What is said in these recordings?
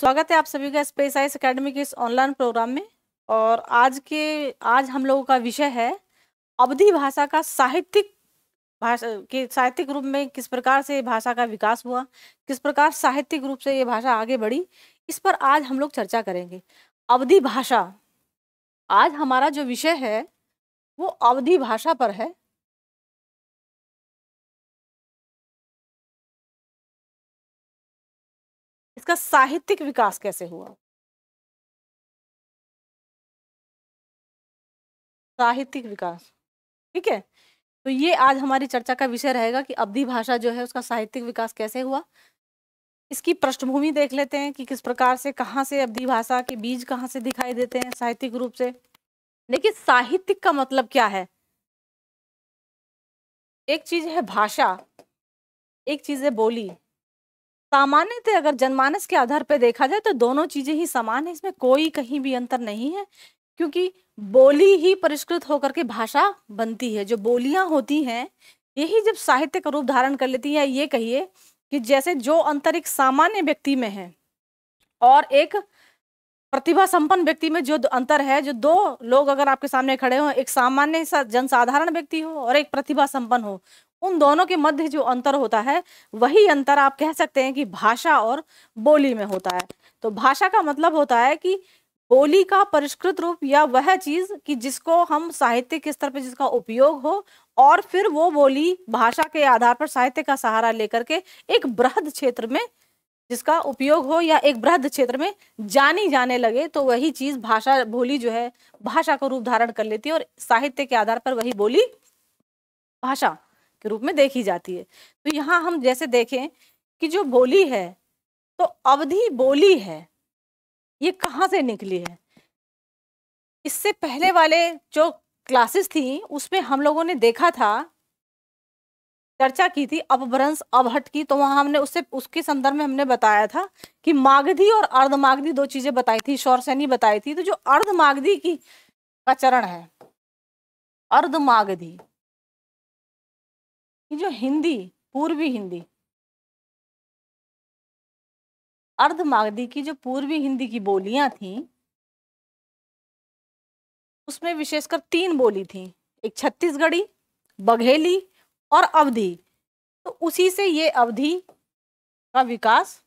स्वागत है आप सभी का स्पेस आईएएस एकेडमी के इस ऑनलाइन प्रोग्राम में। और आज हम लोगों का विषय है अवधी भाषा का साहित्यिक रूप में किस प्रकार से भाषा का विकास हुआ, किस प्रकार साहित्यिक रूप से ये भाषा आगे बढ़ी, इस पर आज हम लोग चर्चा करेंगे। अवधी भाषा, आज हमारा जो विषय है वो अवधी भाषा पर है। इसका साहित्यिक विकास कैसे हुआ, साहित्यिक विकास, ठीक है। तो ये आज हमारी चर्चा का विषय रहेगा कि अवधी भाषा जो है उसका साहित्यिक विकास कैसे हुआ। इसकी पृष्ठभूमि देख लेते हैं कि किस प्रकार से, कहाँ से अवधी भाषा के बीज कहाँ से दिखाई देते हैं साहित्यिक रूप से। देखिए, साहित्यिक का मतलब क्या है। एक चीज है भाषा, एक चीज है बोली। सामान्यतः अगर जनमानस के आधार पर देखा जाए तो दोनों चीजें ही समान है, इसमें कोई कहीं भी अंतर नहीं है, क्योंकि बोली ही परिष्कृत होकर के भाषा बनती है। जो बोलियां होती हैं यही जब साहित्य का रूप धारण कर लेती है, ये कहिए कि जैसे जो अंतर एक सामान्य व्यक्ति में है और एक प्रतिभा संपन्न व्यक्ति में जो अंतर है, जो दो लोग अगर आपके सामने खड़े हों, एक सामान्य जनसाधारण व्यक्ति हो और एक प्रतिभा संपन्न हो, उन दोनों के मध्य जो अंतर होता है वही अंतर आप कह सकते हैं कि भाषा और बोली में होता है। तो भाषा का मतलब होता है कि बोली का परिष्कृत रूप या वह चीज कि जिसको हम साहित्य के स्तर पर जिसका उपयोग हो और फिर वो बोली भाषा के आधार पर साहित्य का सहारा लेकर के एक बृहद क्षेत्र में जिसका उपयोग हो या एक बृहद क्षेत्र में जानी जाने लगे, तो वही चीज भाषा, बोली जो है भाषा का रूप धारण कर लेती है और साहित्य के आधार पर वही बोली भाषा के रूप में देखी जाती है। तो यहाँ हम जैसे देखें कि जो बोली है, तो अवधी बोली है ये कहाँ से निकली है। इससे पहले वाले जो क्लासेस थी उसमें हम लोगों ने देखा था, चर्चा की थी अपभ्रंश अवहट की, तो वहाँ हमने उससे उसके संदर्भ में हमने बताया था कि मागधी और अर्धमागधी दो चीजें बताई थी, शौरसेनी बताई थी। तो जो अर्धमागधी का चरण है, अर्धमागधी जो हिंदी, पूर्वी हिंदी, अर्धमागधी की जो पूर्वी हिंदी की बोलियां थीं उसमें विशेषकर तीन बोली थी, एक छत्तीसगढ़ी, बघेली और अवधी। तो उसी से ये अवधी का विकास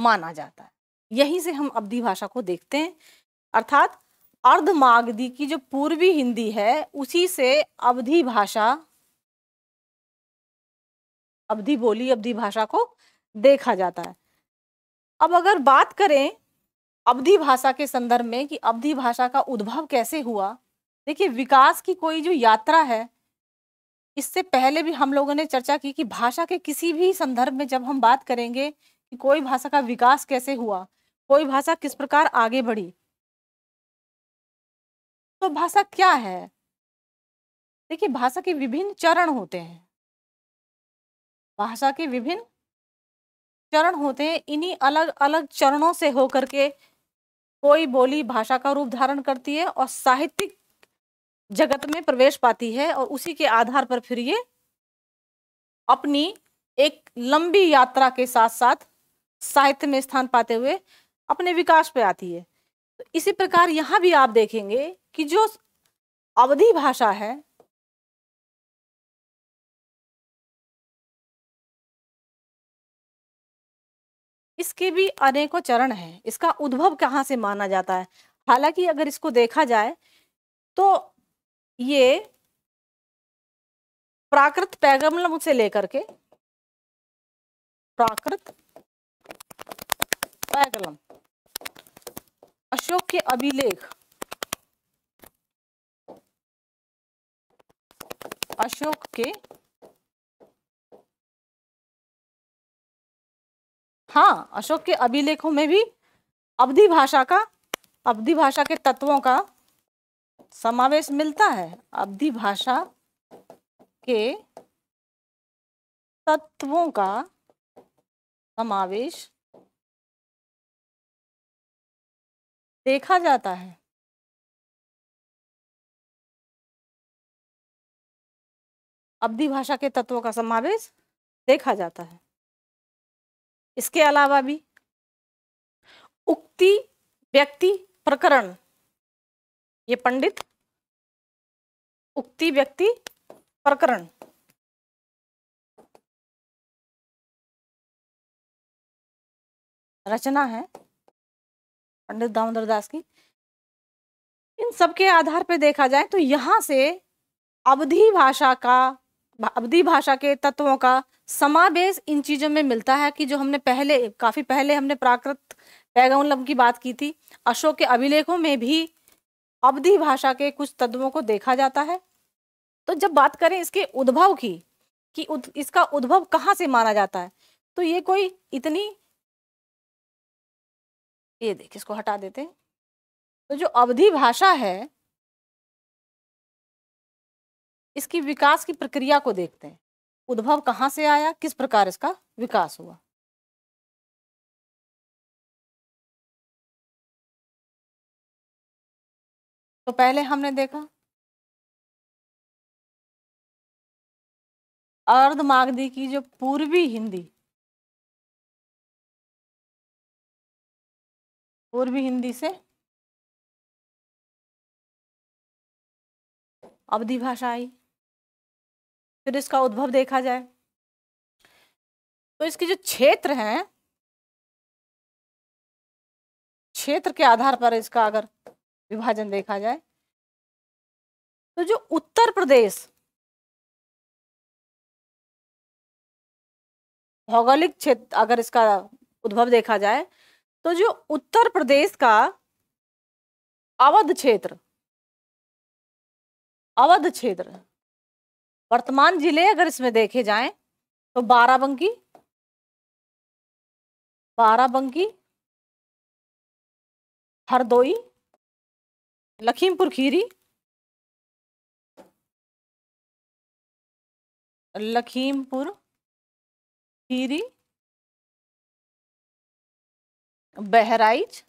माना जाता है, यहीं से हम अवधी भाषा को देखते हैं। अर्थात अर्धमागधी की जो पूर्वी हिंदी है उसी से अवधी भाषा, अवधी बोली, अवधी भाषा को देखा जाता है। अब अगर बात करें अवधी भाषा के संदर्भ में कि अवधी भाषा का उद्भव कैसे हुआ, देखिए विकास की कोई जो यात्रा है, इससे पहले भी हम लोगों ने चर्चा की कि भाषा के किसी भी संदर्भ में जब हम बात करेंगे कि कोई भाषा का विकास कैसे हुआ, कोई भाषा किस प्रकार आगे बढ़ी, तो भाषा क्या है। देखिए भाषा के विभिन्न चरण होते हैं, भाषा के विभिन्न चरण होते हैं। इन्हीं अलग अलग चरणों से होकर के कोई बोली भाषा का रूप धारण करती है और साहित्यिक जगत में प्रवेश पाती है और उसी के आधार पर फिर ये अपनी एक लंबी यात्रा के साथ साथ साहित्य में स्थान पाते हुए अपने विकास पे आती है। तो इसी प्रकार यहाँ भी आप देखेंगे कि जो अवधी भाषा है, इसके भी अनेकों चरण हैं। इसका उद्भव कहाँ से माना जाता है। हालांकि अगर इसको देखा जाए तो ये प्राकृत पैगम्बरों से लेकर के, प्राकृत पैगलम, अशोक के अभिलेख, अशोक के, हाँ, अशोक के अभिलेखों में भी अवधी भाषा का, अवधी भाषा के तत्वों का समावेश मिलता है। अवधी भाषा के तत्वों का समावेश देखा जाता है। अवधी भाषा के तत्वों का समावेश देखा जाता है। इसके अलावा भी उक्ति व्यक्ति प्रकरण, ये पंडित उक्ति व्यक्ति प्रकरण। रचना है पंडित दामोदर दास की। इन सब के आधार पर देखा जाए तो यहाँ से अवधी भाषा का, अवधी भाषा के तत्वों का समावेश इन चीज़ों में मिलता है कि जो हमने पहले, काफ़ी पहले हमने प्राकृत पैगाम की बात की थी। अशोक के अभिलेखों में भी अवधी भाषा के कुछ तत्वों को देखा जाता है। तो जब बात करें इसके उद्भव की कि इसका उद्भव कहाँ से माना जाता है, तो ये कोई इतनी, ये देखिए इसको हटा देते हैं। तो जो अवधी भाषा है इसकी विकास की प्रक्रिया को देखते हैं, उद्भव कहाँ से आया, किस प्रकार इसका विकास हुआ। तो पहले हमने देखा अर्धमागधी की जो पूर्वी हिंदी, पूर्वी हिंदी से अवधी भाषा आई। फिर इसका उद्भव देखा जाए तो इसके जो क्षेत्र हैं, क्षेत्र के आधार पर इसका अगर विभाजन देखा जाए तो जो उत्तर प्रदेश भौगोलिक क्षेत्र, अगर इसका उद्भव देखा जाए तो जो उत्तर प्रदेश का अवध क्षेत्र, अवध क्षेत्र वर्तमान जिले अगर इसमें देखे जाएं तो बाराबंकी, बाराबंकी, हरदोई, लखीमपुर खीरी, लखीमपुर खीरी, बहराइच,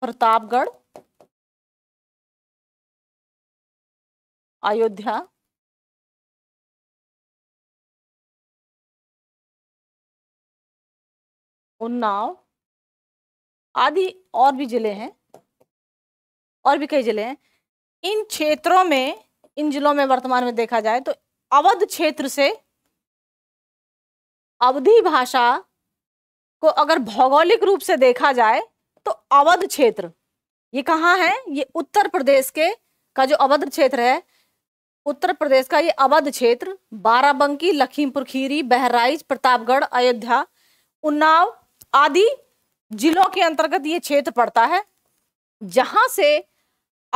प्रतापगढ़, अयोध्या, उन्नाव आदि और भी जिले हैं, और भी कई जिले हैं। इन क्षेत्रों में, इन जिलों में वर्तमान में देखा जाए तो अवध क्षेत्र से अवधी भाषा को अगर भौगोलिक रूप से देखा जाए तो अवध क्षेत्र ये कहाँ है, ये उत्तर प्रदेश के का जो अवध क्षेत्र है, उत्तर प्रदेश का ये अवध क्षेत्र बाराबंकी, लखीमपुर खीरी, बहराइच, प्रतापगढ़, अयोध्या, उन्नाव आदि जिलों के अंतर्गत ये क्षेत्र पड़ता है, जहां से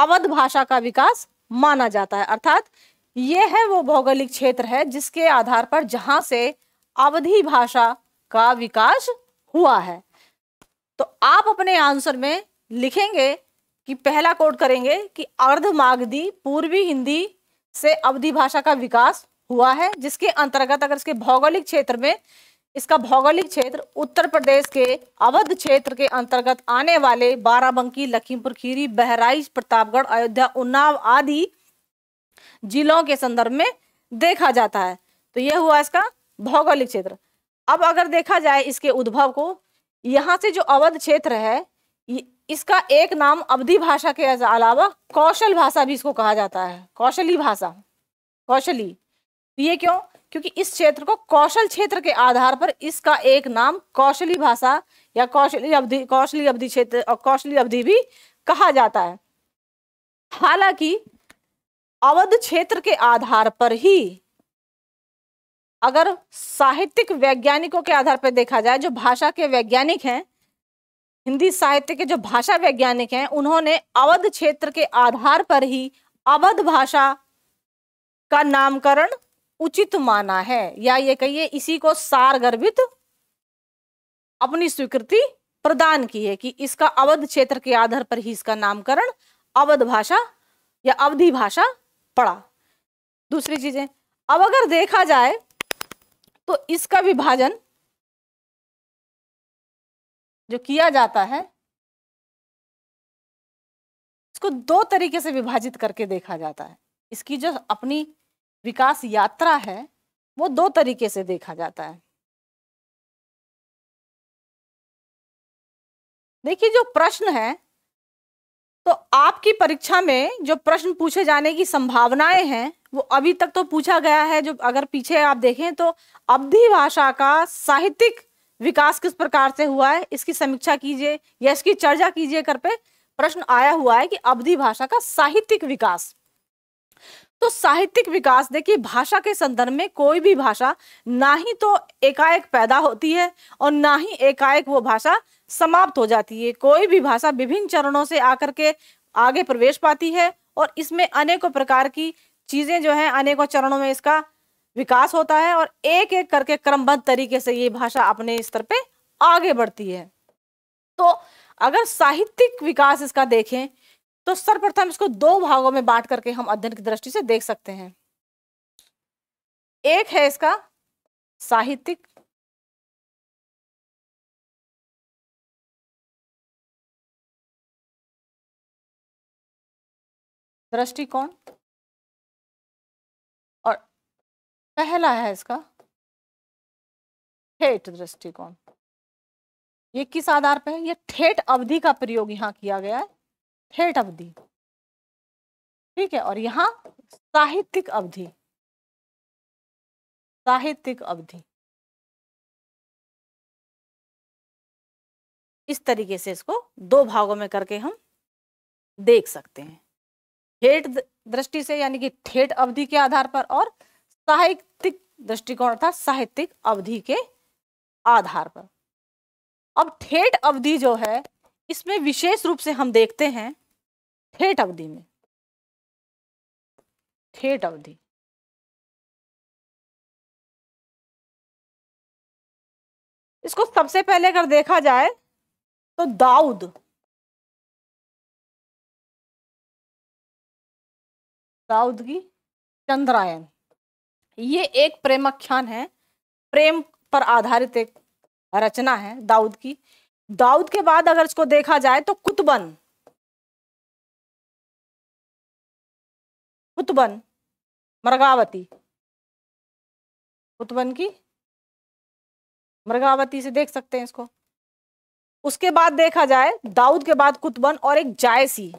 अवध भाषा का विकास माना जाता है। अर्थात ये है वो भौगोलिक क्षेत्र है जिसके आधार पर, जहां से अवधी भाषा का विकास हुआ है। तो आप अपने आंसर में लिखेंगे कि पहला कोड करेंगे कि अर्धमागधी पूर्वी हिंदी से अवधी भाषा का विकास हुआ है, जिसके अंतर्गत अगर इसके भौगोलिक क्षेत्र में, इसका भौगोलिक क्षेत्र उत्तर प्रदेश के अवध क्षेत्र के अंतर्गत आने वाले बाराबंकी, लखीमपुर खीरी, बहराइच, प्रतापगढ़, अयोध्या, उन्नाव आदि जिलों के संदर्भ में देखा जाता है। तो यह हुआ इसका भौगोलिक क्षेत्र। अब अगर देखा जाए इसके उद्भव को, यहाँ से जो अवध क्षेत्र है इसका एक नाम अवधी भाषा के अलावा कौशल भाषा भी इसको कहा जाता है, कौशली भाषा, कौशली। ये क्यों? क्योंकि इस क्षेत्र को कौशल क्षेत्र के आधार पर इसका एक नाम कौशली भाषा या कौशली अवधि, कौशली अवधि क्षेत्र और कौशली अवधि भी कहा जाता है। हालांकि अवध क्षेत्र के आधार पर ही अगर साहित्यिक वैज्ञानिकों के आधार पर देखा जाए, जो भाषा के वैज्ञानिक हैं, हिंदी साहित्य के जो भाषा वैज्ञानिक हैं, उन्होंने अवध क्षेत्र के आधार पर ही अवध भाषा का नामकरण उचित माना है, या ये कहिए इसी को सारगर्भित अपनी स्वीकृति प्रदान की है कि इसका अवध क्षेत्र के आधार पर ही इसका नामकरण अवध भाषा या अवधी भाषा पड़ा। दूसरी चीजें, अब अगर देखा जाए तो इसका विभाजन जो किया जाता है, इसको दो तरीके से विभाजित करके देखा जाता है। इसकी जो अपनी विकास यात्रा है वो दो तरीके से देखा जाता है। देखिए जो प्रश्न है तो आपकी परीक्षा में जो प्रश्न पूछे जाने की संभावनाएं हैं वो अभी तक तो पूछा गया है। जो अगर पीछे आप देखें तो अवधी भाषा का साहित्यिक विकास किस प्रकार से हुआ है इसकी समीक्षा कीजिए या इसकी चर्चा कीजिए कर पे प्रश्न आया हुआ है कि अवधी भाषा का साहित्यिक विकास। तो साहित्यिक विकास देखिए भाषा के संदर्भ में कोई भी भाषा ना ही तो एकाएक पैदा होती है और ना ही एकाएक वो भाषा समाप्त हो जाती है। कोई भी भाषा विभिन्न चरणों से आकर के आगे प्रवेश पाती है और इसमें अनेकों प्रकार की चीजें जो हैं अनेकों चरणों में इसका विकास होता है और एक एक करके क्रमबद्ध तरीके से ये भाषा अपने स्तर पे आगे बढ़ती है। तो अगर साहित्यिक विकास इसका देखें तो सर्वप्रथम इसको दो भागों में बांट करके हम अध्ययन की दृष्टि से देख सकते हैं। एक है इसका साहित्यिक दृष्टिकोण और पहला है इसका ठेठ दृष्टिकोण। ये किस आधार पर है? ये ठेठ अवधि का प्रयोग यहाँ किया गया है, ठेठ अवधि, ठीक है। और यहाँ साहित्यिक अवधि, साहित्यिक अवधि, इस तरीके से इसको दो भागों में करके हम देख सकते हैं। ठेठ दृष्टि से यानी कि ठेठ अवधि के आधार पर और साहित्यिक दृष्टिकोण अर्थात साहित्यिक अवधि के आधार पर। अब ठेठ अवधि जो है इसमें विशेष रूप से हम देखते हैं ठेठ अवधि में, ठेठ अवधि इसको सबसे पहले अगर देखा जाए तो दाऊद की चंद्रायन, ये एक प्रेमाख्यान है, प्रेम पर आधारित एक रचना है दाऊद की। दाऊद के बाद अगर इसको देखा जाए तो कुतबन, मृगावती, कुतबन की मृगावती से देख सकते हैं इसको। उसके बाद देखा जाए दाऊद के बाद कुतबन और एक जायसी,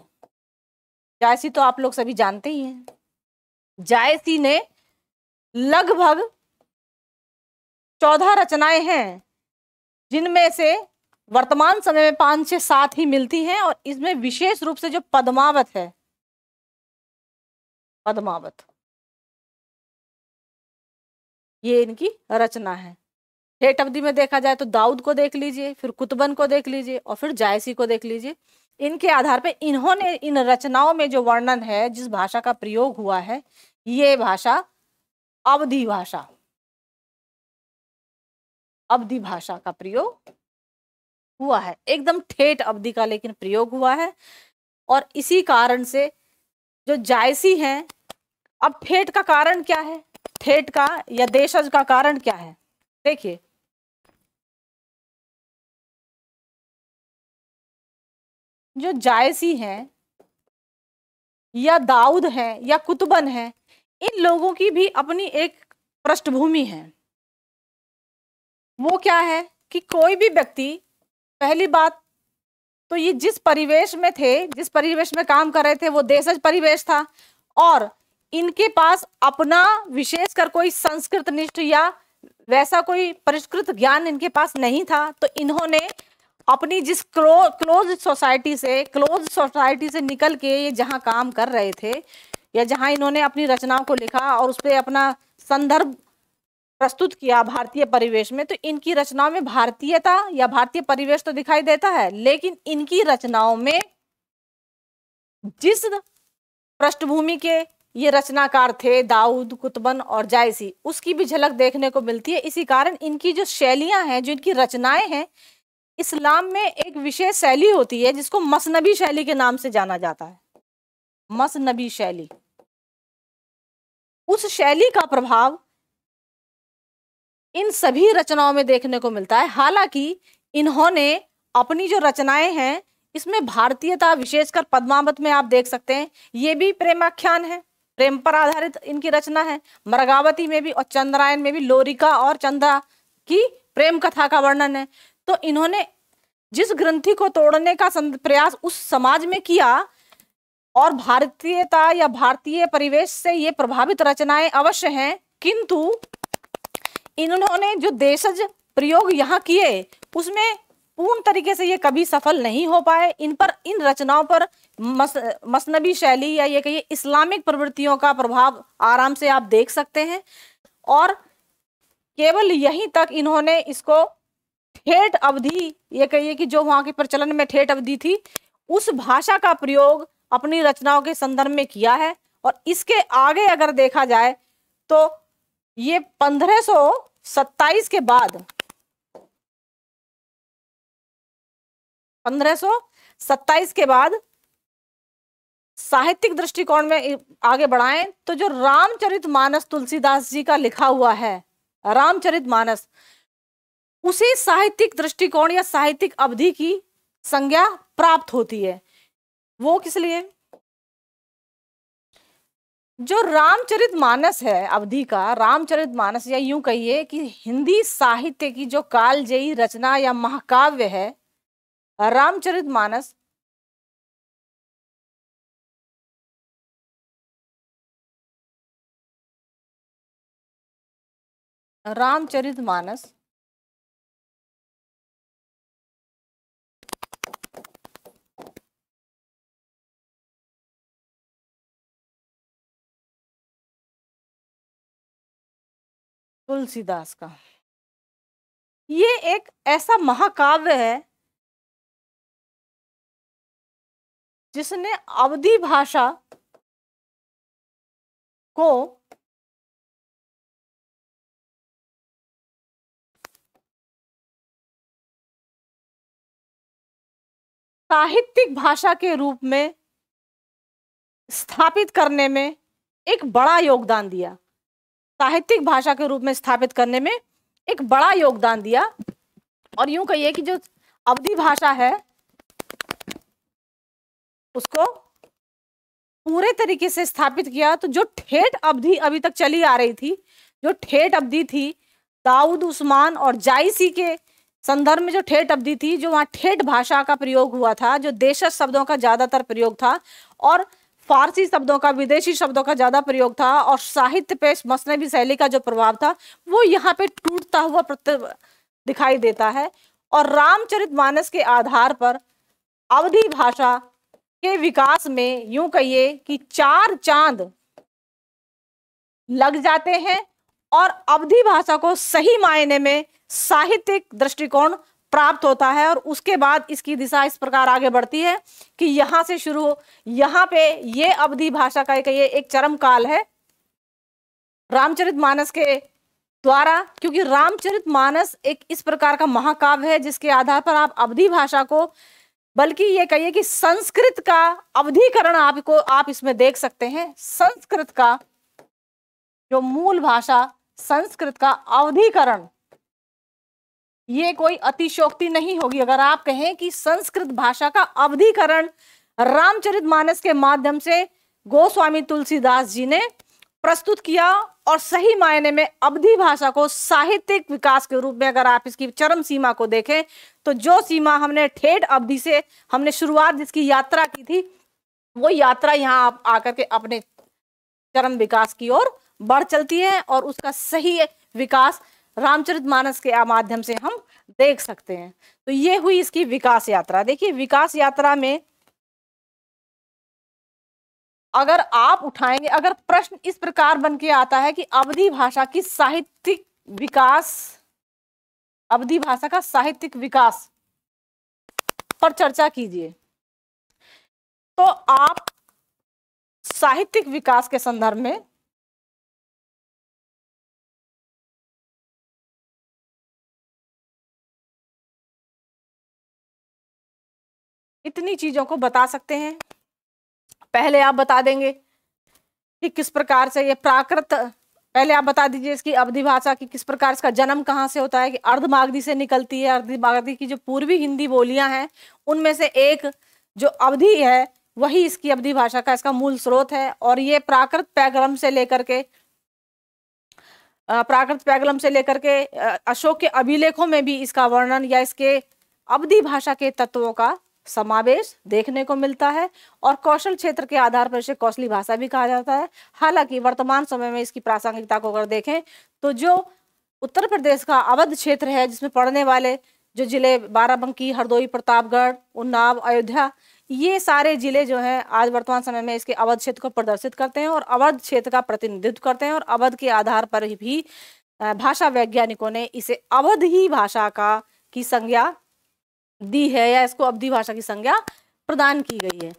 जायसी तो आप लोग सभी जानते ही हैं। जायसी ने लगभग 14 रचनाएं हैं जिनमें से वर्तमान समय में 5 से 7 ही मिलती हैं और इसमें विशेष रूप से जो पद्मावत है, पद्मावत, ये इनकी रचना है। ठेठ अवधि में देखा जाए तो दाऊद को देख लीजिए, फिर कुतबन को देख लीजिए और फिर जायसी को देख लीजिए। इनके आधार पे इन्होंने इन रचनाओं में जो वर्णन है, जिस भाषा का प्रयोग हुआ है, ये भाषा अवधी भाषा, अवधी भाषा का प्रयोग हुआ है, एकदम ठेठ अवधि का लेकिन प्रयोग हुआ है। और इसी कारण से जो जायसी हैं, अब ठेठ का कारण क्या है, ठेठ का या देशज का कारण क्या है, देखिए जो जायसी हैं या दाऊद हैं या कुतबन हैं, इन लोगों की भी अपनी एक पृष्ठभूमि है। वो क्या है कि कोई भी व्यक्ति, पहली बात तो ये जिस परिवेश में थे, जिस परिवेश में काम कर रहे थे, वो देशज परिवेश था और इनके पास अपना विशेषकर कोई संस्कृत निष्ठ या वैसा कोई परिष्कृत ज्ञान इनके पास नहीं था। तो इन्होंने अपनी जिस क्लोज सोसाइटी से निकल के ये जहाँ काम कर रहे थे या जहाँ इन्होंने अपनी रचनाओं को लिखा और उस पर अपना संदर्भ प्रस्तुत किया भारतीय परिवेश में, तो इनकी रचनाओं में भारतीयता या भारतीय परिवेश तो दिखाई देता है, लेकिन इनकी रचनाओं में जिस पृष्ठभूमि के ये रचनाकार थे दाऊद, कुतबन और जायसी, उसकी भी झलक देखने को मिलती है। इसी कारण इनकी जो शैलियां हैं, जो इनकी रचनाएं हैं, इस्लाम में एक विशेष शैली होती है जिसको मसनबी शैली के नाम से जाना जाता है, मसनबी शैली। उस शैली का प्रभाव इन सभी रचनाओं में देखने को मिलता है। हालांकि इन्होंने अपनी जो रचनाएं हैं इसमें भारतीयता, विशेषकर पद्मावत में आप देख सकते हैं, ये भी प्रेमाख्यान है, प्रेम पर आधारित इनकी रचना है। मृगावती में भी और चंद्रायन में भी लोरिका और चंद्रा की प्रेम कथा का वर्णन है। तो इन्होंने जिस ग्रंथि को तोड़ने का प्रयास उस समाज में किया और भारतीयता या भारतीय परिवेश से ये प्रभावित रचनाएं अवश्य हैं, किंतु इन्होंने जो देशज प्रयोग यहाँ किए उसमें पूर्ण तरीके से ये कभी सफल नहीं हो पाए। इन रचनाओं पर मसनबी शैली या ये कहिए इस्लामिक प्रवृत्तियों का प्रभाव आराम से आप देख सकते हैं और केवल यहीं तक इन्होंने इसको ठेठ अवधि, ये कहिए कि जो वहाँ के प्रचलन में ठेठ अवधि थी, उस भाषा का प्रयोग अपनी रचनाओं के संदर्भ में किया है। और इसके आगे अगर देखा जाए तो ये 1527 के बाद 1527 के बाद साहित्यिक दृष्टिकोण में आगे बढ़ाएं तो जो रामचरित मानस तुलसीदास जी का लिखा हुआ है, रामचरित मानस, उसी साहित्यिक दृष्टिकोण या साहित्यिक अवधि की संज्ञा प्राप्त होती है। वो किस लिए? जो रामचरित मानस है अवधि का, रामचरित मानस या यूं कहिए कि हिंदी साहित्य की जो कालजयी रचना या महाकाव्य है रामचरित मानस, रामचरित मानस तुलसीदास का ये एक ऐसा महाकाव्य है जिसने अवधी भाषा को साहित्यिक भाषा के रूप में स्थापित करने में एक बड़ा योगदान दिया, साहित्यिक भाषा के रूप में स्थापित करने में एक बड़ा योगदान दिया। और यूं कहिए कि जो अवधी भाषा है उसको पूरे तरीके से स्थापित किया। तो जो ठेठ अवधि अभी तक चली आ रही थी, जो ठेठ अवधि थी दाऊद, उस्मान और जायसी के संदर्भ में, जो ठेठ अवधि थी, जो वहाँ ठेठ भाषा का प्रयोग हुआ था, जो देश शब्दों का ज्यादातर प्रयोग था और फारसी शब्दों का, विदेशी शब्दों का ज्यादा प्रयोग था और साहित्य पे मसनबी शैली का जो प्रभाव था वो यहाँ पे टूटता हुआ दिखाई देता है। और रामचरितमानस के आधार पर अवधी भाषा के विकास में यूं कहिए कि चार चांद लग जाते हैं और अवधी भाषा को सही मायने में साहित्यिक दृष्टिकोण प्राप्त होता है। और उसके बाद इसकी दिशा इस प्रकार आगे बढ़ती है कि यहाँ से शुरू हो, यहाँ पे ये अवधी भाषा का एक चरम काल है रामचरितमानस के द्वारा, क्योंकि रामचरितमानस एक इस प्रकार का महाकाव्य है जिसके आधार पर आप अवधी भाषा को, बल्कि ये कहिए कि संस्कृत का अवधीकरण आप इसमें देख सकते हैं। संस्कृत का जो मूल भाषा, संस्कृत का अवधीकरण, ये कोई अतिशोक्ति नहीं होगी अगर आप कहें कि संस्कृत भाषा का अवधीकरण रामचरितमानस के माध्यम से गोस्वामी तुलसीदास जी ने प्रस्तुत किया। और सही मायने में अवधी भाषा को साहित्यिक विकास के रूप में अगर आप इसकी चरम सीमा को देखें तो जो सीमा हमने ठेठ अवधि से हमने शुरुआत जिसकी यात्रा की थी वो यात्रा यहाँ आप आकर के अपने चरम विकास की ओर बढ़ चलती है और उसका सही विकास रामचरितमानस के माध्यम से हम देख सकते हैं। तो ये हुई इसकी विकास यात्रा। देखिए विकास यात्रा में अगर आप उठाएंगे, अगर प्रश्न इस प्रकार बन के आता है कि अवधी भाषा की साहित्यिक विकास, अवधी भाषा का साहित्यिक विकास पर चर्चा कीजिए, तो आप साहित्यिक विकास के संदर्भ में इतनी चीजों को बता सकते हैं। पहले आप बता देंगे कि किस प्रकार से ये प्राकृत, पहले आप बता दीजिए इसकी अवधी भाषा की किस प्रकार इसका जन्म कहाँ से होता है कि अर्धमागधी से निकलती है। अर्धमागधी की जो पूर्वी हिंदी बोलियां हैं उनमें से एक जो अवधी है वही इसकी अवधी भाषा का इसका मूल स्रोत है। और ये प्राकृत पैगलम से लेकर के अशोक के अभिलेखों में भी इसका वर्णन या इसके अवधी भाषा के तत्वों का समावेश देखने को मिलता है और कौशल क्षेत्र के आधार पर इसे कौशली भाषा भी कहा जाता है। हालांकि वर्तमान समय में इसकी प्रासंगिकता को अगर देखें तो जो उत्तर प्रदेश का अवध क्षेत्र है जिसमें पढ़ने वाले जो जिले बाराबंकी, हरदोई, प्रतापगढ़, उन्नाव, अयोध्या, ये सारे जिले जो हैं आज वर्तमान समय में इसके अवध क्षेत्र को प्रदर्शित करते हैं और अवध क्षेत्र का प्रतिनिधित्व करते हैं और अवध के आधार पर भी भाषा वैज्ञानिकों ने इसे अवधी भाषा का की संज्ञा दी है या इसको अवधी भाषा की संज्ञा प्रदान की गई है।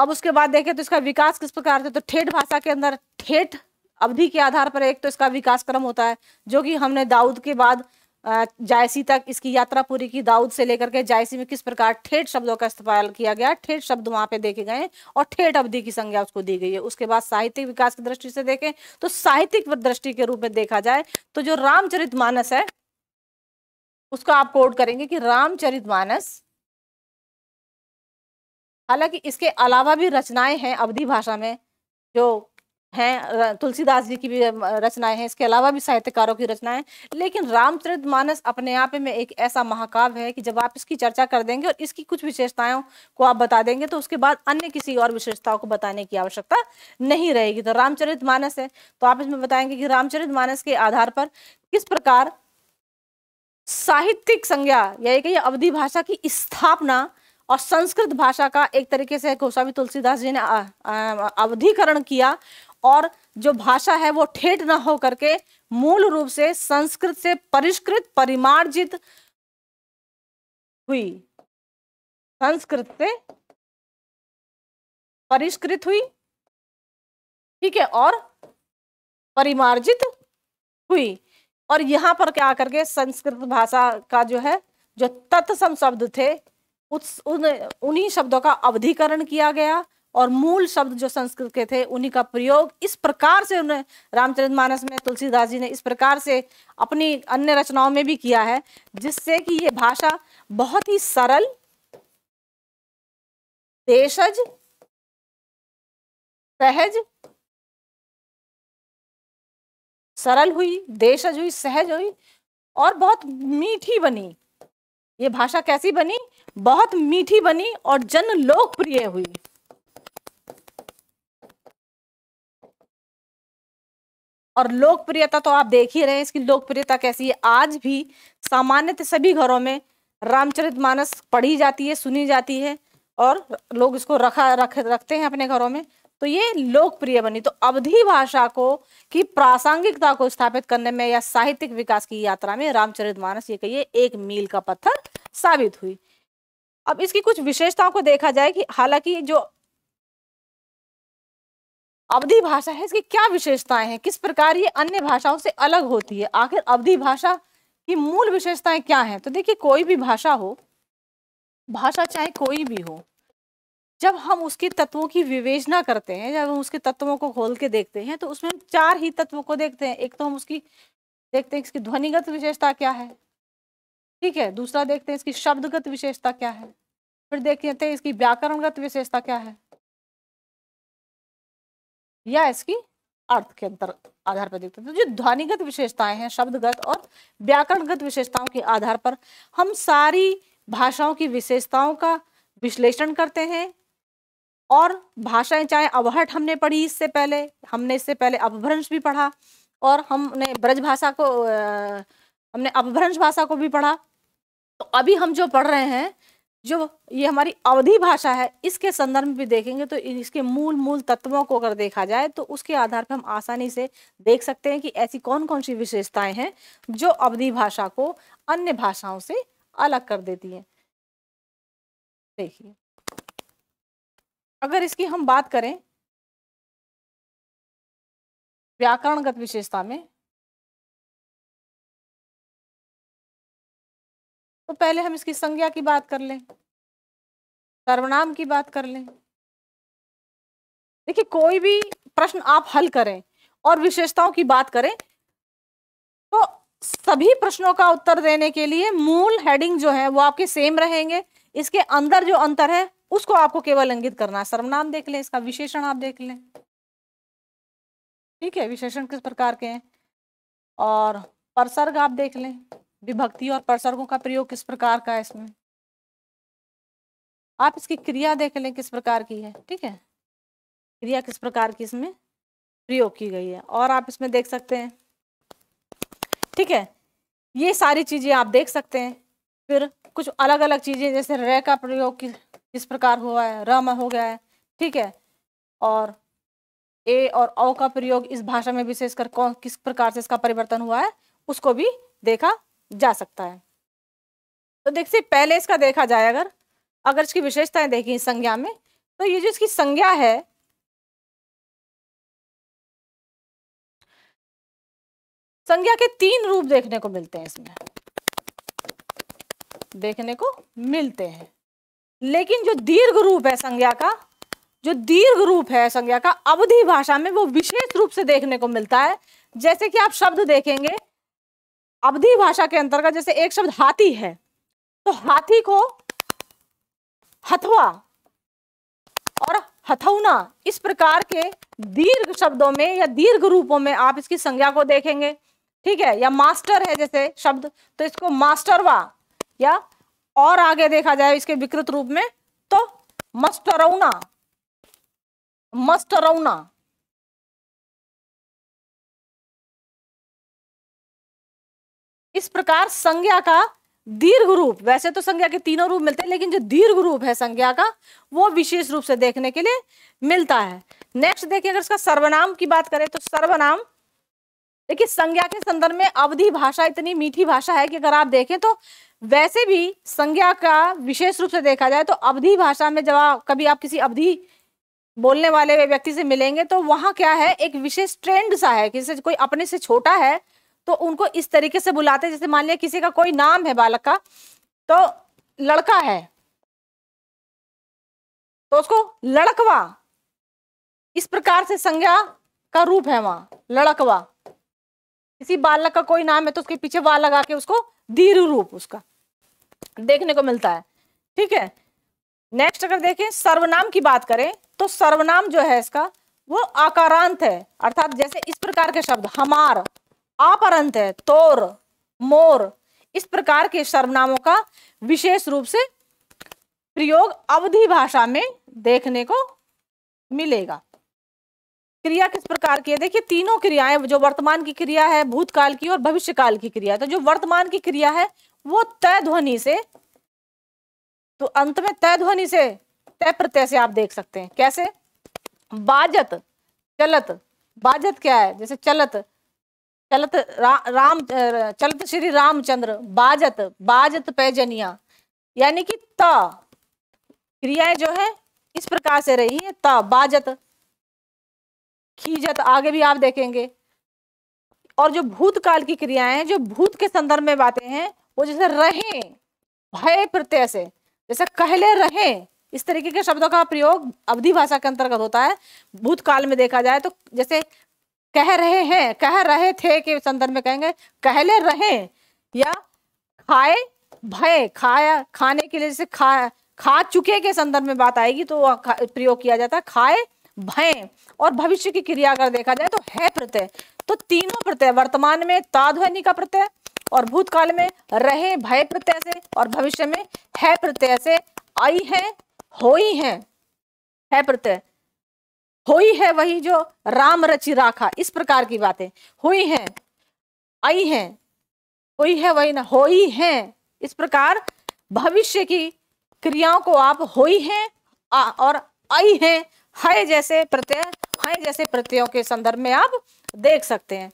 अब उसके बाद देखें तो इसका विकास किस प्रकार से, तो ठेठ भाषा के अंदर ठेठ अवधि के आधार पर एक तो इसका विकास क्रम होता है जो कि हमने दाऊद के बाद जायसी तक इसकी यात्रा पूरी की। दाऊद से लेकर के जायसी में किस प्रकार ठेठ शब्दों का इस्तेमाल किया गया, ठेठ शब्द वहां पे देखे गए और ठेठ अवधि की संज्ञा उसको दी गई है। उसके बाद साहित्यिक विकास की दृष्टि से देखें तो साहित्यिक दृष्टि के रूप में देखा जाए तो जो रामचरित मानस है उसका आप कोट करेंगे कि रामचरित मानस, हालांकि इसके अलावा भी रचनाएं हैं अवधी भाषा में जो हैं, तुलसीदास जी की भी रचनाएं हैं, इसके अलावा भी साहित्यकारों की रचनाएं, लेकिन रामचरित मानस अपने आप में एक ऐसा महाकाव्य है कि जब आप इसकी चर्चा कर देंगे और इसकी कुछ विशेषताओं को आप बता देंगे तो उसके बाद अन्य किसी और विशेषताओं को बताने की आवश्यकता नहीं रहेगी। तो रामचरित मानस है तो आप इसमें बताएंगे कि रामचरित मानस के आधार पर किस प्रकार साहित्यिक संज्ञा यानी कि अवधी भाषा की स्थापना और संस्कृत भाषा का एक तरीके से गोस्वामी तुलसीदास जी ने अवधीकरण किया और जो भाषा है वो ठेठ ना हो करके मूल रूप से संस्कृत से परिष्कृत परिमार्जित हुई, संस्कृत से परिष्कृत हुई, ठीक है, और परिमार्जित हुई। और यहाँ पर क्या करके संस्कृत भाषा का जो है जो तत्सम शब्द थे उन्हीं शब्दों का अवधीकरण किया गया और मूल शब्द जो संस्कृत के थे उन्हीं का प्रयोग इस प्रकार से उन्हें रामचरितमानस में तुलसीदास जी ने इस प्रकार से अपनी अन्य रचनाओं में भी किया है जिससे कि ये भाषा बहुत ही सरल, देशज, सहज, सरल हुई, देशज हुई, सहज हुई और बहुत मीठी बनी। ये भाषा कैसी बनी? बहुत मीठी बनी और जन लोकप्रिय हुई। और लोकप्रियता तो आप देख ही रहे हैं, इसकी लोकप्रियता कैसी है। आज भी सामान्यतः सभी घरों में रामचरितमानस पढ़ी जाती है, सुनी जाती है और लोग इसको रखते हैं अपने घरों में। तो ये लोकप्रिय बनी। तो अवधी भाषा को की प्रासंगिकता को स्थापित करने में या साहित्यिक विकास की यात्रा में रामचरितमानस ये कहिए एक मील का पत्थर साबित हुई। अब इसकी कुछ विशेषताओं को देखा जाए कि हालांकि जो अवधी भाषा है इसकी क्या विशेषताएं हैं, किस प्रकार ये अन्य भाषाओं से अलग होती है, आखिर अवधी भाषा की मूल विशेषताएं क्या हैं। तो देखिए, कोई भी भाषा हो, भाषा चाहे कोई भी हो, जब हम उसके तत्वों की विवेचना करते हैं, जब हम उसके तत्वों को खोल के देखते हैं तो उसमें चार ही तत्वों को देखते हैं। एक तो हम उसकी देखते हैं इसकी ध्वनिगत विशेषता क्या है, ठीक है, दूसरा देखते हैं इसकी शब्दगत विशेषता क्या है, फिर देखते हैं इसकी व्याकरणगत विशेषता क्या है या इसकी अर्थ के अंतर आधार पर देखते हैं। तो जो ध्वनिगत विशेषताएं हैं, शब्दगत और व्याकरणगत विशेषताओं के आधार पर हम सारी भाषाओं की विशेषताओं का विश्लेषण करते हैं। और भाषाएं चाहे अवहट हमने पढ़ी, इससे पहले अपभ्रंश भी पढ़ा और हमने अपभ्रंश भाषा को भी पढ़ा। तो अभी हम जो पढ़ रहे हैं, जो ये हमारी अवधी भाषा है, इसके संदर्भ में भी देखेंगे तो इसके मूल तत्वों को अगर देखा जाए तो उसके आधार पर हम आसानी से देख सकते हैं कि ऐसी कौन कौन सी विशेषताएं हैं जो अवधी भाषा को अन्य भाषाओं से अलग कर देती हैं। देखिए, अगर इसकी हम बात करें व्याकरणगत विशेषता में, तो पहले हम इसकी संज्ञा की बात कर लें, सर्वनाम की बात कर लें। देखिए, कोई भी प्रश्न आप हल करें और विशेषताओं की बात करें तो सभी प्रश्नों का उत्तर देने के लिए मूल हेडिंग जो है वो आपके सेम रहेंगे। इसके अंदर जो अंतर है उसको आपको केवल इंगित करना है। सर्वनाम देख लें, इसका विशेषण आप देख लें, ठीक है, विशेषण किस प्रकार के हैं, और परसर्ग आप देख लें, विभक्ति और परसर्गों का प्रयोग किस प्रकार का है इसमें, आप इसकी क्रिया देख लें किस प्रकार की है, ठीक है, क्रिया किस प्रकार की इसमें प्रयोग की गई है और आप इसमें देख सकते हैं, ठीक है, ये सारी चीज़ें आप देख सकते हैं। फिर कुछ अलग अलग चीज़ें जैसे र का प्रयोग किस प्रकार हुआ है, र में हो गया है, ठीक है, और ए और औ का प्रयोग इस भाषा में विशेषकर कौन किस प्रकार से इसका परिवर्तन हुआ है उसको भी देखा जा सकता है। तो देखिए पहले इसका देखा जाए, अगर इसकी विशेषताएं देखी इस संज्ञा में, तो ये जो इसकी संज्ञा है संज्ञा के तीन रूप देखने को मिलते हैं, इसमें देखने को मिलते हैं। लेकिन जो दीर्घ रूप है संज्ञा का, जो दीर्घ रूप है संज्ञा का अवधी भाषा में वो विशेष रूप से देखने को मिलता है। जैसे कि आप शब्द देखेंगे अवधी भाषा के अंतर्गत, जैसे एक शब्द हाथी है, तो हाथी को हथवा और हथौना इस प्रकार के दीर्घ शब्दों में या दीर्घ रूपों में आप इसकी संज्ञा को देखेंगे, ठीक है। या मास्टर है जैसे शब्द, तो इसको मास्टरवा, या और आगे देखा जाए इसके विकृत रूप में तो मस्टरौना, मस्टरौना, इस प्रकार संज्ञा का दीर्घ रूप। वैसे तो संज्ञा के तीनों रूप मिलते हैं, लेकिन जो दीर्घ रूप है संज्ञा का वो विशेष रूप से देखने के लिए मिलता है। नेक्स्ट देखिए, अगर इसका सर्वनाम की बात करें तो सर्वनाम देखिए संज्ञा के संदर्भ में अवधी भाषा इतनी मीठी भाषा है कि अगर आप देखें तो वैसे भी संज्ञा का विशेष रूप से देखा जाए तो अवधी भाषा में जब कभी आप किसी अवधी बोलने वाले व्यक्ति से मिलेंगे तो वहाँ क्या है, एक विशेष ट्रेंड सा है कि जैसे कोई अपने से छोटा है तो उनको इस तरीके से बुलाते हैं। जैसे मान लिया किसी का कोई नाम है बालक का, तो लड़का है तो उसको लड़कवा, इस प्रकार से संज्ञा का रूप है वहाँ, लड़कवा। किसी बालक का कोई नाम है तो उसके पीछे वा लगा के उसको दीर्घ रूप उसका देखने को मिलता है, ठीक है। नेक्स्ट अगर देखें सर्वनाम की बात करें तो सर्वनाम जो है इसका वो आकारांत है, अर्थात जैसे इस प्रकार के शब्द हमार, आपरंत है, तोर, मोर, इस प्रकार के सर्वनामों का विशेष रूप से प्रयोग अवधी भाषा में देखने को मिलेगा। क्रिया किस प्रकार की है, देखिए तीनों क्रियाएं, जो वर्तमान की क्रिया है, भूतकाल की और भविष्यकाल की क्रिया है। तो जो वर्तमान की क्रिया है वो तय ध्वनि से, तो अंत में तय ध्वनि से, तय प्रत्यय से आप देख सकते हैं। कैसे, बाजत चलत, बाजत क्या है, जैसे चलत चलत राम, चलत श्री रामचंद्र, बाजत बाजत पैजनिया, यानी कि त क्रियाएं जो है इस प्रकार से रही है, त बाजत, खीजत, आगे भी आप देखेंगे। और जो भूतकाल की क्रियाएं हैं, जो भूत के संदर्भ में बातें हैं, वो जैसे रहे, भय प्रत्यय से, जैसे कहले रहे, इस तरीके के शब्दों का प्रयोग अवधी भाषा के अंतर्गत होता है। भूतकाल में देखा जाए तो जैसे कह रहे हैं, कह रहे थे के संदर्भ में कहेंगे कहले रहे, या खाए भय, खाया खाने के लिए जैसे खा चुके के संदर्भ में बात आएगी तो वह प्रयोग किया जाता है, खाए भय। और भविष्य की क्रिया अगर देखा जाए तो है प्रत्यय, तो तीनों प्रत्यय वर्तमान में ता ध्वनि का प्रत्यय, और भूतकाल में रहे भय प्रत्यय से, और भविष्य में है प्रत्यय से आई है, होई है प्रत्यय, होई है वही जो राम रचि राखा, इस प्रकार की बातें, हुई है, आई है, हुई है वही ना, होई है, इस प्रकार भविष्य की क्रियाओं को आप होई है और आई है जैसे प्रत्यय, है जैसे प्रत्ययों के संदर्भ में आप देख सकते हैं,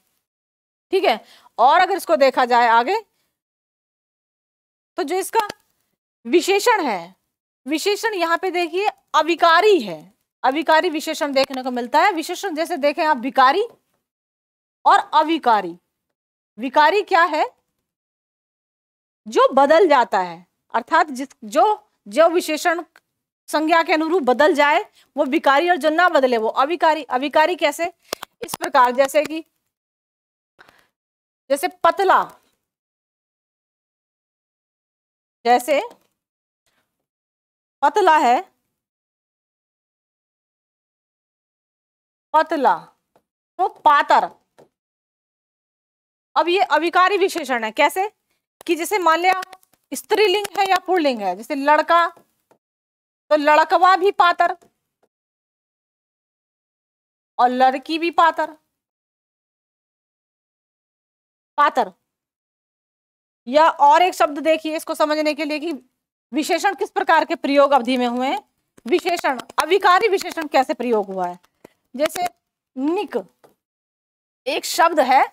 ठीक है। और अगर इसको देखा जाए आगे तो जो इसका विशेषण है, विशेषण यहाँ पे देखिए अविकारी है, अविकारी विशेषण देखने को मिलता है। विशेषण जैसे देखें आप विकारी और अविकारी। विकारी क्या है, जो बदल जाता है, अर्थात जो विशेषण संज्ञा के अनुरूप बदल जाए वो विकारी, और जो ना बदले वो अविकारी। अविकारी कैसे, इस प्रकार जैसे कि जैसे पतला, जैसे पतला है, पतला तो पातर, अब ये अविकारी विशेषण है। कैसे कि जैसे मान लिया स्त्रीलिंग है या पुल्लिंग है, जैसे लड़का तो लड़कवा भी पातर और लड़की भी पातर पातर। या और एक शब्द देखिए इसको समझने के लिए कि विशेषण किस प्रकार के प्रयोग अवधि में हुए हैं, विशेषण अविकारी विशेषण कैसे प्रयोग हुआ है। जैसे निक एक शब्द है,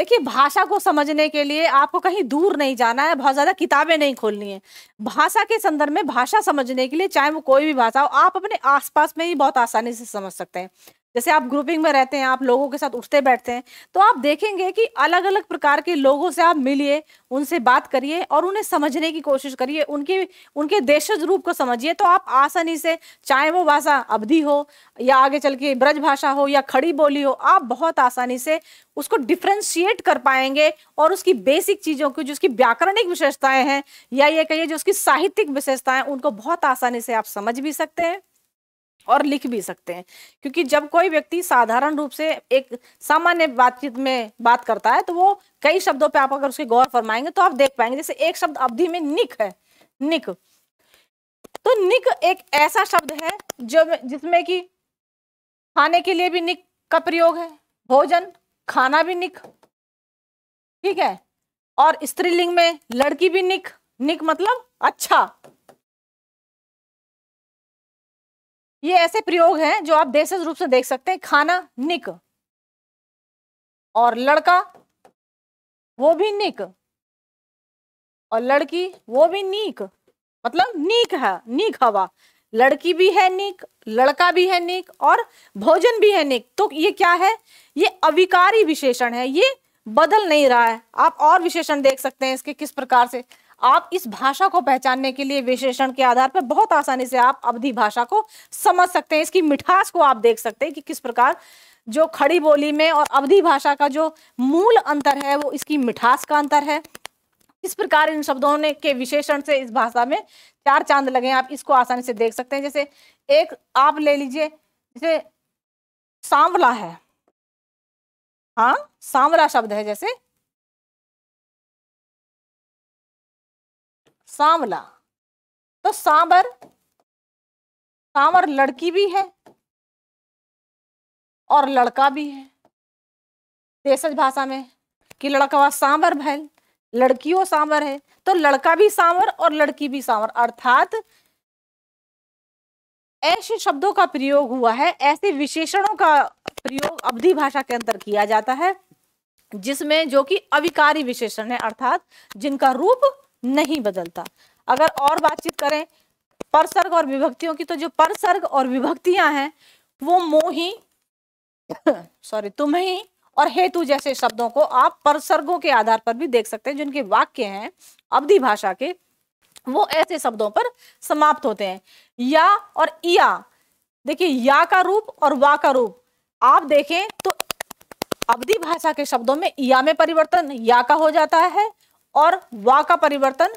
देखिए भाषा को समझने के लिए आपको कहीं दूर नहीं जाना है, बहुत ज्यादा किताबें नहीं खोलनी है। भाषा के संदर्भ में भाषा समझने के लिए, चाहे वो कोई भी भाषा हो, आप अपने आसपास में ही बहुत आसानी से समझ सकते हैं। जैसे आप ग्रुपिंग में रहते हैं, आप लोगों के साथ उठते बैठते हैं, तो आप देखेंगे कि अलग अलग प्रकार के लोगों से आप मिलिए, उनसे बात करिए और उन्हें समझने की कोशिश करिए, उनके देशज रूप को समझिए। तो आप आसानी से, चाहे वो भाषा अवधी हो या आगे चल के ब्रज भाषा हो या खड़ी बोली हो, आप बहुत आसानी से उसको डिफ्रेंशिएट कर पाएंगे और उसकी बेसिक चीज़ों की, जो उसकी व्याकरणिक विशेषताएँ हैं या ये कहिए जो उसकी साहित्यिक विशेषताएँ, उनको बहुत आसानी से आप समझ भी सकते हैं और लिख भी सकते हैं। क्योंकि जब कोई व्यक्ति साधारण रूप से एक सामान्य बातचीत में बात करता है तो वो कई शब्दों पे आप अगर उसके गौर फरमाएंगे तो आप देख पाएंगे। जैसे एक शब्द अवधि में निक है, निक, तो निक एक ऐसा शब्द है जो जिसमें कि खाने के लिए भी निक का प्रयोग है, भोजन खाना भी निक, ठीक है। और स्त्रीलिंग में लड़की भी निक, निक मतलब अच्छा। ये ऐसे प्रयोग हैं जो आप देशज रूप से देख सकते हैं। खाना निक और लड़का वो भी निक और लड़की वो भी नीक, मतलब नीक है, नीक हवा, लड़की भी है नीक, लड़का भी है नीक और भोजन भी है नीक। तो ये क्या है, ये अविकारी विशेषण है, ये बदल नहीं रहा है। आप और विशेषण देख सकते हैं इसके किस प्रकार से। आप इस भाषा को पहचानने के लिए विशेषण के आधार पर बहुत आसानी से आप अवधी भाषा को समझ सकते हैं। इसकी मिठास को आप देख सकते हैं कि किस प्रकार जो खड़ी बोली में और अवधी भाषा का जो मूल अंतर है वो इसकी मिठास का अंतर है। किस प्रकार इन शब्दों ने के विशेषण से इस भाषा में चार चांद लगे हैं, आप इसको आसानी से देख सकते हैं। जैसे एक आप ले लीजिए, जैसे सांवला है, हाँ सांवला शब्द है, जैसे सांवला, तो सांबर, सांवर लड़की भी है और लड़का भी है देशज भाषा में, कि लड़कवा सांवर भैल, लड़कियों सांवर है, तो लड़का भी सांवर और लड़की भी सांवर। अर्थात ऐसे शब्दों का प्रयोग हुआ है, ऐसे विशेषणों का प्रयोग अवधी भाषा के अंदर किया जाता है जिसमें जो कि अविकारी विशेषण है, अर्थात जिनका रूप नहीं बदलता। अगर और बातचीत करें परसर्ग और विभक्तियों की, तो जो परसर्ग और विभक्तियां हैं वो मोही, सॉरी, तुम्ही और हेतु जैसे शब्दों को आप परसर्गों के आधार पर भी देख सकते हैं। जिनके वाक्य हैं अवधी भाषा के वो ऐसे शब्दों पर समाप्त होते हैं। या और इया, देखिए या का रूप और वा का रूप आप देखें तो अवधी भाषा के शब्दों में इया में परिवर्तन या का हो जाता है और वा का परिवर्तन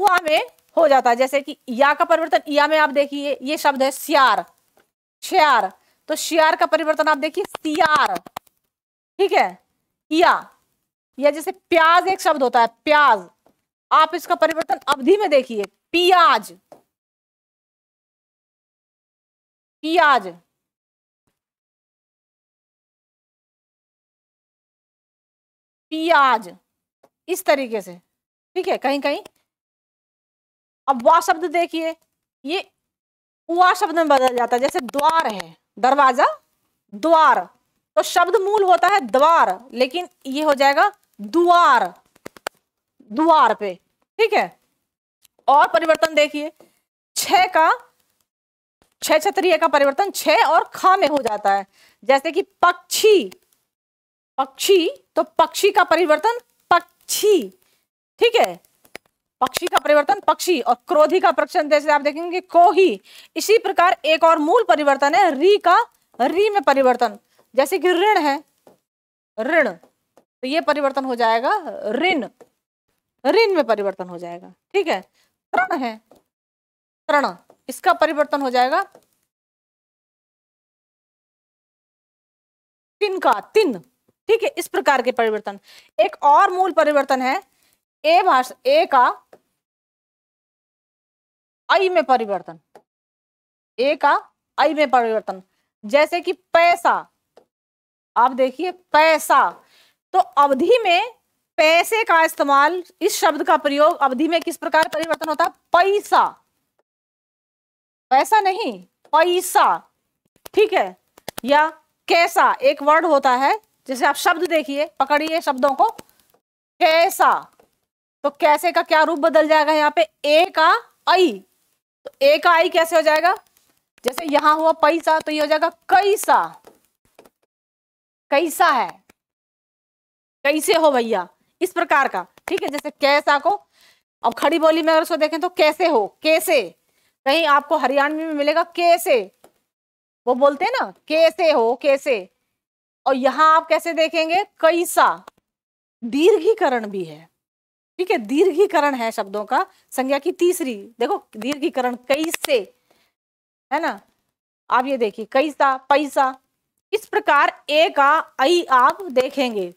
उआ में हो जाता है। जैसे कि या का परिवर्तन इया में आप देखिए, ये शब्द है श्यार, श्यार, तो श्यार का परिवर्तन आप देखिए सियार, ठीक है, इया। या जैसे प्याज एक शब्द होता है प्याज, आप इसका परिवर्तन अवधि में देखिए पियाज, पियाज। पियाज इस तरीके से, ठीक है, कहीं कहीं। अब वा शब्द देखिए, ये उआ शब्द में बदल जाता है। जैसे द्वार है, दरवाजा, द्वार, तो शब्द मूल होता है द्वार लेकिन ये हो जाएगा द्वार, द्वार पे, ठीक है। और परिवर्तन देखिए, छह का, छह क्षत्रिय का परिवर्तन छह और खा में हो जाता है। जैसे कि पक्षी, पक्षी, तो पक्षी का परिवर्तन पक्षी, ठीक है, पक्षी का परिवर्तन पक्षी। और क्रोधी का परिवर्तन जैसे आप देखेंगे कोही। इसी प्रकार एक और मूल परिवर्तन है री का, री में परिवर्तन। जैसे कि ऋण है, ऋण, तो ये परिवर्तन हो जाएगा ऋण, ऋण में परिवर्तन हो जाएगा, ठीक है। तृण है, तृण, इसका परिवर्तन हो जाएगा तिन का, तिन, ठीक है। इस प्रकार के परिवर्तन। एक और मूल परिवर्तन है ए भाषा, ए का आई में परिवर्तन, ए का आई में परिवर्तन, जैसे कि पैसा। आप देखिए पैसा, तो अवधि में पैसे का इस्तेमाल, इस शब्द का प्रयोग अवधि में किस प्रकार परिवर्तन होता है? पैसा, पैसा नहीं पैसा, ठीक है। या कैसा, एक वर्ड होता है, जैसे आप शब्द देखिए, पकड़िए शब्दों को, कैसा, तो कैसे का क्या रूप बदल जाएगा यहाँ पे? ए का आई, तो ए का आई कैसे हो जाएगा? जैसे यहां हुआ पैसा, तो ये हो जाएगा कैसा, कैसा है, कैसे हो भैया, इस प्रकार का, ठीक है। जैसे कैसा को अब खड़ी बोली में अगर उसको देखें तो कैसे हो, कैसे, कहीं आपको हरियाणवी में मिलेगा कैसे, वो बोलते हैं ना कैसे हो, कैसे, और यहाँ आप कैसे देखेंगे? कैसा। दीर्घीकरण भी है, ठीक है, दीर्घीकरण है शब्दों का, संज्ञा की तीसरी, देखो दीर्घीकरण कैसे है ना। आप ये देखिए कैसा, पैसा, इस प्रकार ए का आई आप देखेंगे,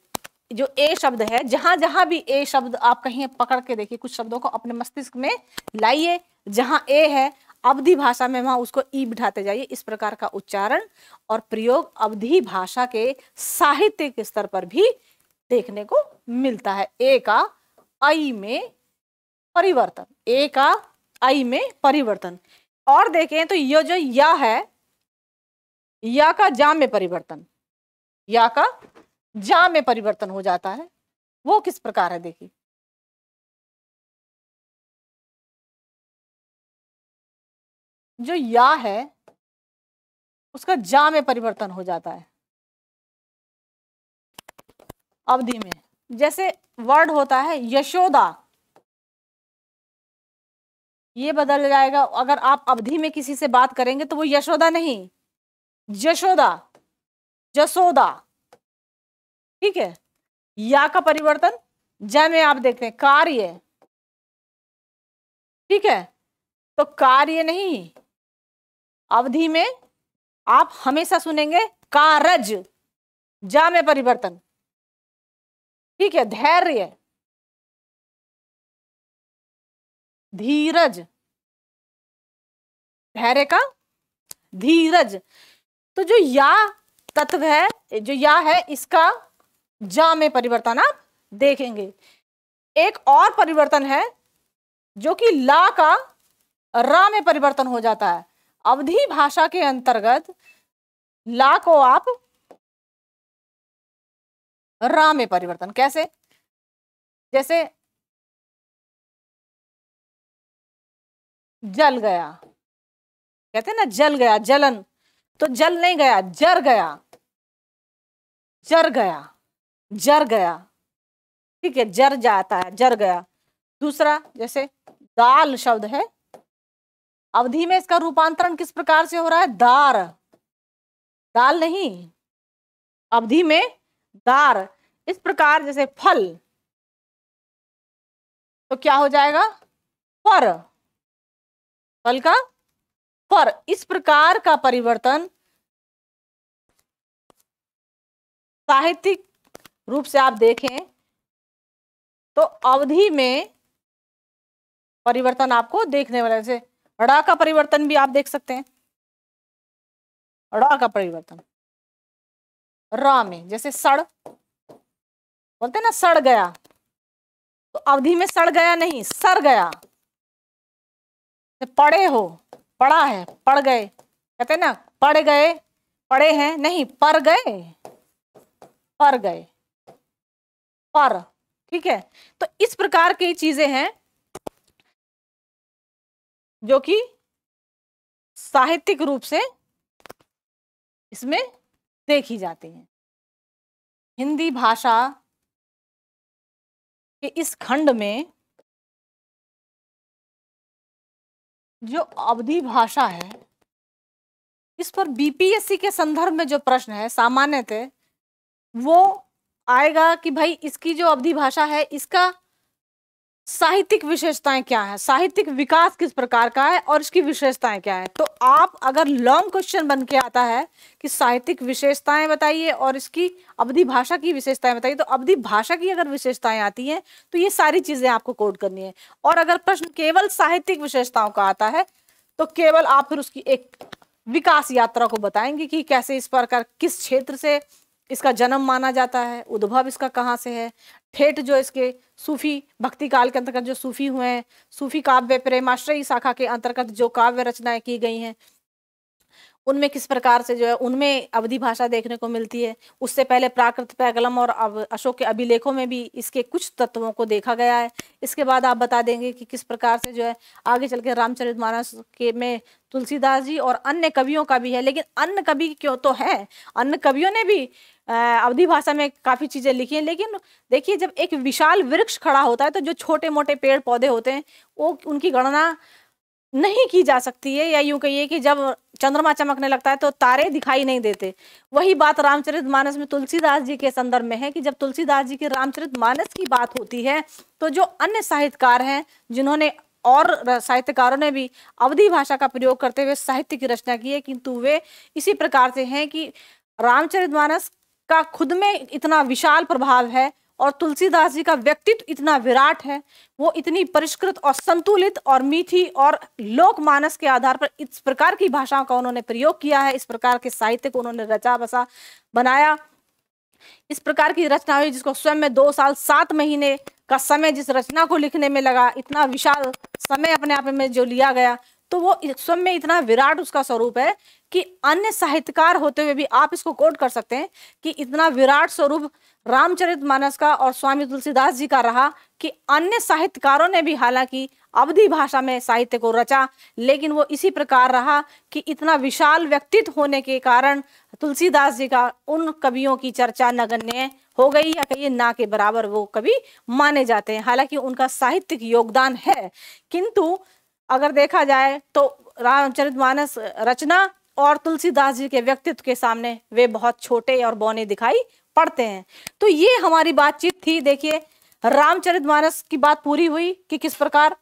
जो ए शब्द है, जहां जहां भी ए शब्द आप कहीं पकड़ के देखिए, कुछ शब्दों को अपने मस्तिष्क में लाइए, जहां ए है अवधी भाषा में वहां उसको ई बिठाते जाइए। इस प्रकार का उच्चारण और प्रयोग अवधी भाषा के साहित्य के स्तर पर भी देखने को मिलता है। ए का आई में परिवर्तन, ए का आई में परिवर्तन। और देखें तो यह जो या है, या का जा में परिवर्तन, या का जा में परिवर्तन हो जाता है, वो किस प्रकार है देखिए। जो या है उसका जा में परिवर्तन हो जाता है अवधि में। जैसे वर्ड होता है यशोदा, ये बदल जाएगा, अगर आप अवधि में किसी से बात करेंगे तो वो यशोदा नहीं, यशोदा, जसोदा, ठीक है। या का परिवर्तन जा में आप देखते हैं, कार्य, ठीक है, तो कार्य नहीं, अवधि में आप हमेशा सुनेंगे कारज, जा में परिवर्तन, ठीक है। धैर्य, धीरज, धैर्य का धीरज। तो जो या तत्व है, जो या है, इसका जा में परिवर्तन आप देखेंगे। एक और परिवर्तन है जो कि ला का रा में परिवर्तन हो जाता है। अवधी भाषा के अंतर्गत ला को आप रा में परिवर्तन, कैसे? जैसे जल गया, कहते हैं ना जल गया, जलन, तो जल नहीं गया, जर गया, जर गया, जर गया, ठीक है, जर जाता है, जर गया। दूसरा जैसे दाल शब्द है, अवधि में इसका रूपांतरण किस प्रकार से हो रहा है? दार, दाल नहीं, अवधि में दार। इस प्रकार जैसे फल, तो क्या हो जाएगा? फर, फल का फर। इस प्रकार का परिवर्तन साहित्यिक रूप से आप देखें तो अवधि में परिवर्तन आपको देखने वाले। जैसे ड़ा का परिवर्तन भी आप देख सकते हैं, ड़ा का परिवर्तन रा में, जैसे सड़ बोलते हैं ना, सड़ गया, तो अवधि में सड़ गया नहीं, सर गया। पड़े हो, पड़ा है, पड़ गए, कहते हैं ना पड़ गए, पड़े हैं नहीं, पर गए, पर गए, पर, ठीक है। तो इस प्रकार की चीजें हैं जो कि साहित्यिक रूप से इसमें देखी जाती हैं। हिंदी भाषा के इस खंड में जो अवधी भाषा है, इस पर बीपीएससी के संदर्भ में जो प्रश्न है सामान्यतः वो आएगा कि भाई इसकी जो अवधी भाषा है इसका साहित्यिक विशेषताएं क्या है, साहित्यिक विकास किस प्रकार का है और इसकी विशेषताएं क्या है। तो आप अगर लॉन्ग क्वेश्चन बन के आता है कि साहित्यिक विशेषताएं बताइए और इसकी अवधी भाषा की विशेषताएं बताइए, तो अवधी भाषा की अगर विशेषताएं आती हैं तो ये सारी चीजें आपको कोड करनी है। और अगर प्रश्न केवल साहित्यिक विशेषताओं का आता है तो केवल आप फिर उसकी एक विकास यात्रा को बताएंगे कि कैसे इस प्रकार किस क्षेत्र से इसका जन्म माना जाता है, उद्भव इसका कहाँ से है, ठेठ जो इसके सूफी भक्ति काल के अंतर्गत जो सूफी हुए हैं, सूफी काव्य प्रेमाश्रयी शाखा के अंतर्गत जो काव्य रचनाएं की गई हैं उनमें किस प्रकार से जो है उनमें अवधी भाषा देखने को मिलती है। उससे पहले प्राकृत पैंगलम और अशोक के अभिलेखों में भी इसके कुछ तत्वों को देखा गया है। इसके बाद आप बता देंगे कि किस प्रकार से जो है आगे चल के रामचरित मानस के में तुलसीदास जी और अन्य कवियों का भी है, लेकिन अन्य कवि क्यों तो है, अन्य कवियों ने भी अवधी भाषा में काफ़ी चीज़ें लिखी हैं, लेकिन देखिए जब एक विशाल वृक्ष खड़ा होता है तो जो छोटे मोटे पेड़ पौधे होते हैं वो उनकी गणना नहीं की जा सकती है, या यूं कहिए कि जब चंद्रमा चमकने लगता है तो तारे दिखाई नहीं देते। वही बात रामचरित मानस में तुलसीदास जी के संदर्भ में है कि जब तुलसीदास जी के रामचरित मानस की बात होती है तो जो अन्य साहित्यकार हैं जिन्होंने और साहित्यकारों ने भी अवधी भाषा का प्रयोग करते हुए साहित्य की रचना की है, किंतु वे इसी प्रकार से हैं कि रामचरित मानस का खुद में इतना विशाल प्रभाव है और तुलसीदास जी का व्यक्तित्व इतना विराट है, वो इतनी परिष्कृत और संतुलित और मीठी और लोकमानस के आधार पर इस प्रकार की भाषाओं का उन्होंने प्रयोग किया है, इस प्रकार के साहित्य को उन्होंने रचा बसा बनाया, इस प्रकार की रचना हुई जिसको स्वयं में 2 साल 7 महीने का समय जिस रचना को लिखने में लगा, इतना विशाल समय अपने आप में जो लिया गया, तो वो स्वयं में इतना विराट उसका स्वरूप है कि अन्य साहित्यकार होते हुए भी आप इसको कोट कर सकते हैं कि इतना विराट स्वरूप रामचरितमानस का और स्वामी तुलसीदास जी का रहा कि अन्य साहित्यकारों ने भी हालांकि अवधी भाषा में साहित्य को रचा, लेकिन वो इसी प्रकार रहा कि इतना विशाल व्यक्तित्व होने के कारण तुलसीदास जी का उन कवियों की चर्चा नगण्य हो गई या कहिए ना के बराबर वो कवि माने जाते हैं। हालांकि उनका साहित्यिक योगदान है, किंतु अगर देखा जाए तो रामचरितमानस रचना और तुलसीदास जी के व्यक्तित्व के सामने वे बहुत छोटे और बौने दिखाई पढ़ते हैं। तो ये हमारी बातचीत थी। देखिए रामचरितमानस की बात पूरी हुई कि किस प्रकार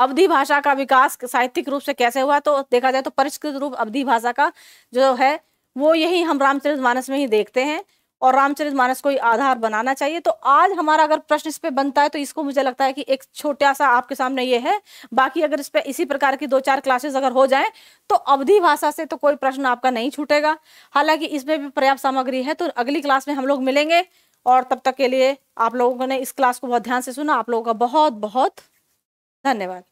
अवधी भाषा का विकास साहित्यिक रूप से कैसे हुआ। तो देखा जाए तो परिष्कृत रूप अवधी भाषा का जो है वो यही हम रामचरितमानस में ही देखते हैं और रामचरितमानस को आधार बनाना चाहिए। तो आज हमारा अगर प्रश्न इस पे बनता है तो इसको मुझे लगता है कि एक छोटा सा आपके सामने ये है। बाकी अगर इस पे इसी प्रकार की 2-4 क्लासेस अगर हो जाएं तो अवधी भाषा से तो कोई प्रश्न आपका नहीं छूटेगा। हालांकि इसमें भी पर्याप्त सामग्री है। तो अगली क्लास में हम लोग मिलेंगे और तब तक के लिए आप लोगों ने इस क्लास को बहुत ध्यान से सुना। आप लोगों का बहुत बहुत धन्यवाद।